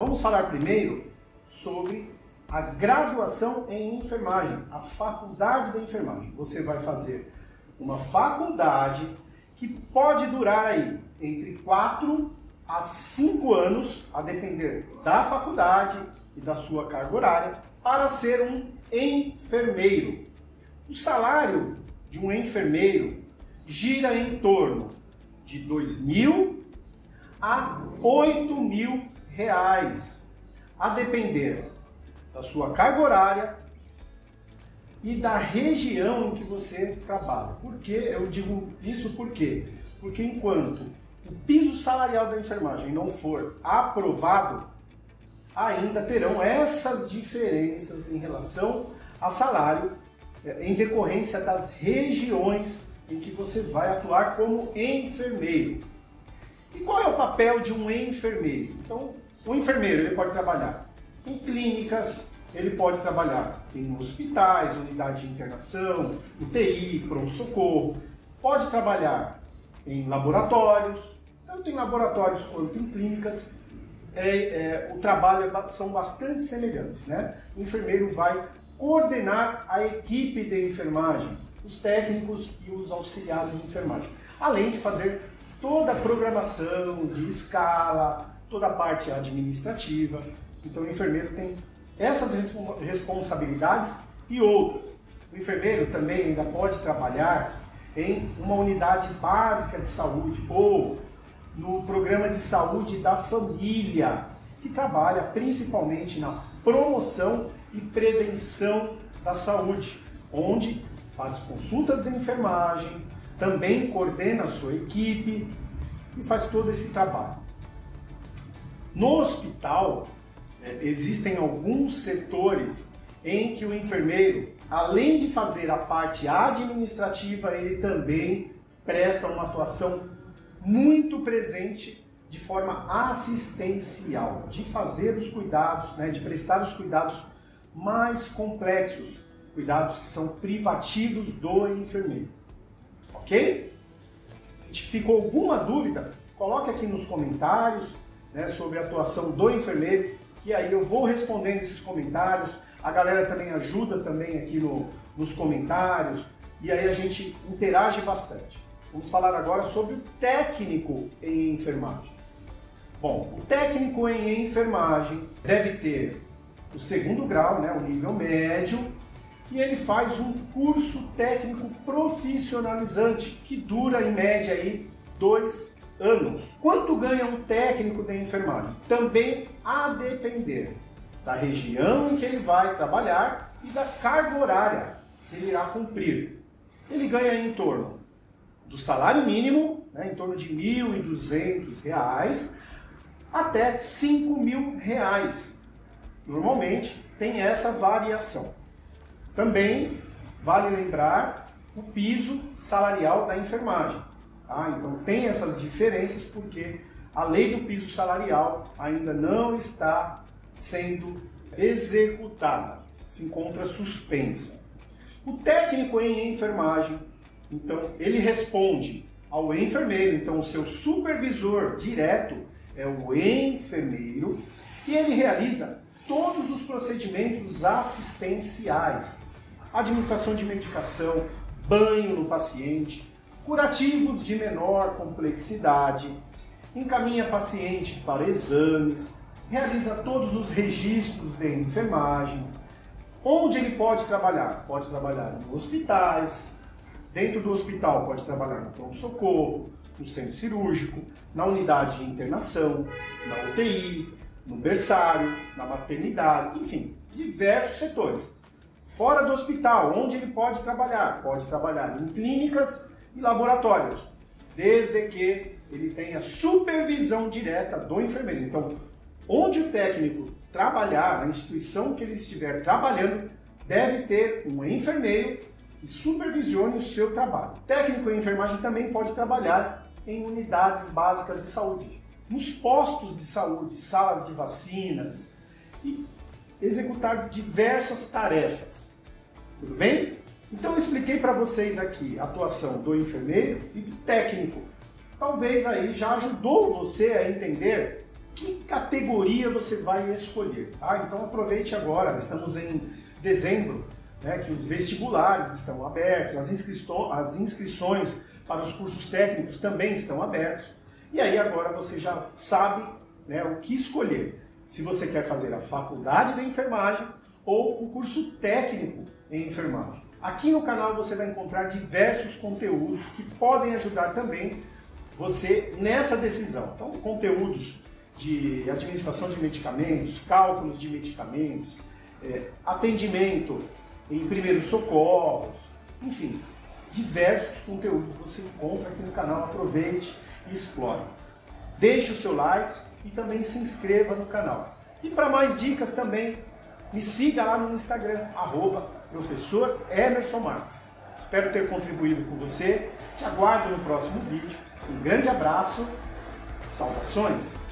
Vamos falar primeiro sobre a graduação em enfermagem, a faculdade da enfermagem. Você vai fazer uma faculdade que pode durar aí entre 4 a 5 anos, a depender da faculdade e da sua carga horária, para ser um enfermeiro. O salário de um enfermeiro gira em torno de R$ 2.000 a R$ 8.000, a depender da sua carga horária e da região em que você trabalha. Por que eu digo isso? Por quê? Porque enquanto o piso salarial da enfermagem não for aprovado, ainda terão essas diferenças em relação a salário em decorrência das regiões em que você vai atuar como enfermeiro. E qual é o papel de um enfermeiro? Então, o enfermeiro ele pode trabalhar em clínicas, ele pode trabalhar em hospitais, unidade de internação, UTI, pronto-socorro, pode trabalhar em laboratórios, tanto em laboratórios quanto em clínicas, o trabalho são bastante semelhantes, né? O enfermeiro vai coordenar a equipe de enfermagem, os técnicos e os auxiliares de enfermagem, além de fazer toda a programação de escala, toda a parte administrativa. Então o enfermeiro tem essas responsabilidades e outras. O enfermeiro também ainda pode trabalhar em uma unidade básica de saúde ou no programa de saúde da família, que trabalha principalmente na promoção e prevenção da saúde, onde faz consultas de enfermagem, também coordena a sua equipe e faz todo esse trabalho. No hospital, existem alguns setores em que o enfermeiro, além de fazer a parte administrativa, ele também presta uma atuação muito presente de forma assistencial, de fazer os cuidados, né, de prestar os cuidados mais complexos, cuidados que são privativos do enfermeiro. Ok? Se te ficou alguma dúvida, coloque aqui nos comentários, né, sobre a atuação do enfermeiro, que aí eu vou respondendo esses comentários. A galera também ajuda também aqui nos comentários e aí a gente interage bastante. Vamos falar agora sobre o técnico em enfermagem. Bom, o técnico em enfermagem deve ter o segundo grau, né, o nível médio, e ele faz um curso técnico profissionalizante que dura em média aí 2 anos. Quanto ganha um técnico de enfermagem? Também a depender da região em que ele vai trabalhar e da carga horária que ele irá cumprir. Ele ganha em torno do salário mínimo, né, em torno de R$ 1.200 até R$ 5.000. Normalmente tem essa variação. Também vale lembrar o piso salarial da enfermagem. Ah, então tem essas diferenças porque a lei do piso salarial ainda não está sendo executada, se encontra suspensa. O técnico em enfermagem, então, ele responde ao enfermeiro, então o seu supervisor direto é o enfermeiro, e ele realiza todos os procedimentos assistenciais, administração de medicação, banho no paciente, curativos de menor complexidade, encaminha paciente para exames, realiza todos os registros de enfermagem. Onde ele pode trabalhar? Pode trabalhar em hospitais, dentro do hospital pode trabalhar no pronto-socorro, no centro cirúrgico, na unidade de internação, na UTI, no berçário, na maternidade, enfim, diversos setores. Fora do hospital, onde ele pode trabalhar? Pode trabalhar em clínicas e laboratórios, desde que ele tenha supervisão direta do enfermeiro. Então, onde o técnico trabalhar, a instituição que ele estiver trabalhando, deve ter um enfermeiro que supervisione o seu trabalho. O técnico em enfermagem também pode trabalhar em unidades básicas de saúde, nos postos de saúde, salas de vacinas e executar diversas tarefas. Tudo bem? Então eu expliquei para vocês aqui a atuação do enfermeiro e do técnico. Talvez aí já ajudou você a entender que categoria você vai escolher. Ah, então aproveite agora, estamos em dezembro, né, que os vestibulares estão abertos, as inscrições para os cursos técnicos também estão abertos. E aí agora você já sabe, né, o que escolher. Se você quer fazer a faculdade de enfermagem ou o curso técnico em enfermagem. Aqui no canal você vai encontrar diversos conteúdos que podem ajudar também você nessa decisão. Então, conteúdos de administração de medicamentos, cálculos de medicamentos, atendimento em primeiros socorros, enfim, diversos conteúdos você encontra aqui no canal. Aproveite e explore. Deixe o seu like e também se inscreva no canal. E para mais dicas também, me siga lá no Instagram, @ProfessorEmersonMarques. Espero ter contribuído com você. Te aguardo no próximo vídeo. Um grande abraço. Saudações!